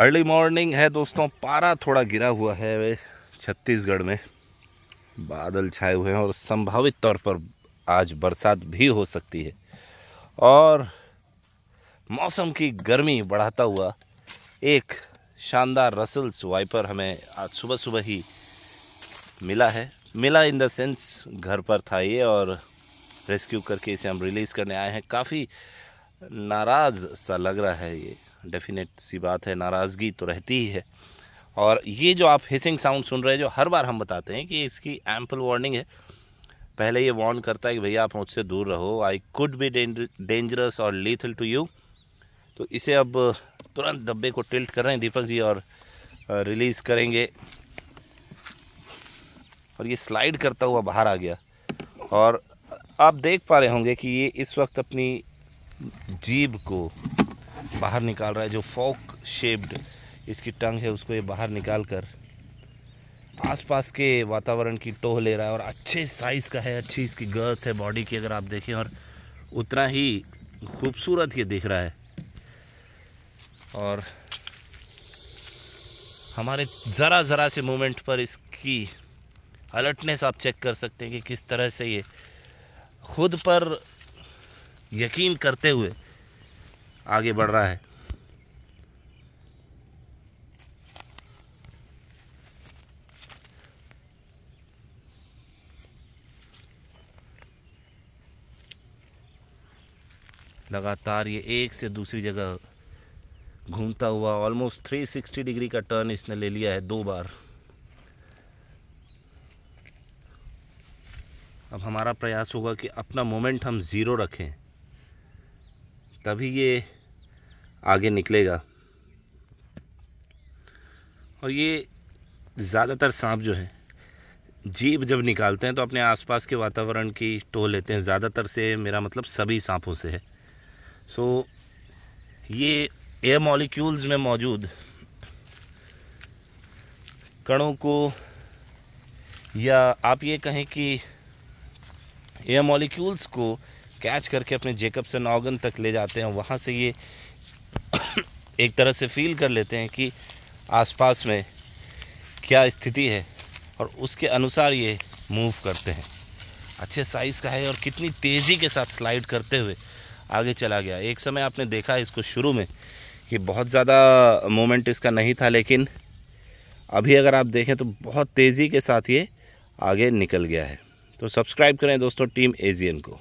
Early morning है दोस्तों। पारा थोड़ा गिरा हुआ है वे छत्तीसगढ़ में, बादल छाए हुए हैं और संभावित तौर पर आज बरसात भी हो सकती है। और मौसम की गर्मी बढ़ाता हुआ एक शानदार रसल्स वाइपर हमें आज सुबह सुबह ही मिला इन द सेंस घर पर था ये, और रेस्क्यू करके इसे हम रिलीज़ करने आए हैं। काफ़ी नाराज़ सा लग रहा है ये, डेफिनेट सी बात है, नाराज़गी तो रहती ही है। और ये जो आप हिसिंग साउंड सुन रहे हैं, जो हर बार हम बताते हैं कि इसकी एम्पल वार्निंग है, पहले ये वार्न करता है कि भैया आप मुझसे दूर रहो, आई कुड बी डेंजरस और लीथल टू यू। तो इसे अब तुरंत डब्बे को टिल्ट कर रहे हैं दीपक जी और रिलीज़ करेंगे। और ये स्लाइड करता हुआ बाहर आ गया और आप देख पा रहे होंगे कि ये इस वक्त अपनी जीभ को बाहर निकाल रहा है। जो फोक शेप्ड इसकी टंग है उसको ये बाहर निकाल कर आसपास के वातावरण की टोह ले रहा है। और अच्छे साइज़ का है, अच्छी इसकी गर्थ है बॉडी की अगर आप देखें, और उतना ही खूबसूरत ये दिख रहा है। और हमारे ज़रा से मूवमेंट पर इसकी अलर्टनेस आप चेक कर सकते हैं कि किस तरह से ये खुद पर यकीन करते हुए आगे बढ़ रहा है। लगातार ये एक से दूसरी जगह घूमता हुआ ऑलमोस्ट 360 डिग्री का टर्न इसने ले लिया है 2 बार। अब हमारा प्रयास होगा कि अपना मोमेंट हम 0 रखें, तभी ये आगे निकलेगा। और ये ज़्यादातर सांप जो है जीभ जब निकालते हैं तो अपने आसपास के वातावरण की टोह लेते हैं, ज़्यादातर से मेरा मतलब सभी सांपों से है। सो ये एयर मॉलिक्यूल्स में मौजूद कणों को, या आप ये कहें कि एयर मॉलिक्यूल्स को कैच करके अपने जैकबसन ऑर्गन तक ले जाते हैं। वहाँ से ये एक तरह से फील कर लेते हैं कि आसपास में क्या स्थिति है और उसके अनुसार ये मूव करते हैं। अच्छे साइज़ का है और कितनी तेज़ी के साथ स्लाइड करते हुए आगे चला गया। एक समय आपने देखा इसको शुरू में कि बहुत ज़्यादा मोमेंट इसका नहीं था, लेकिन अभी अगर आप देखें तो बहुत तेज़ी के साथ ये आगे निकल गया है। तो सब्सक्राइब करें दोस्तों टीम AZN को।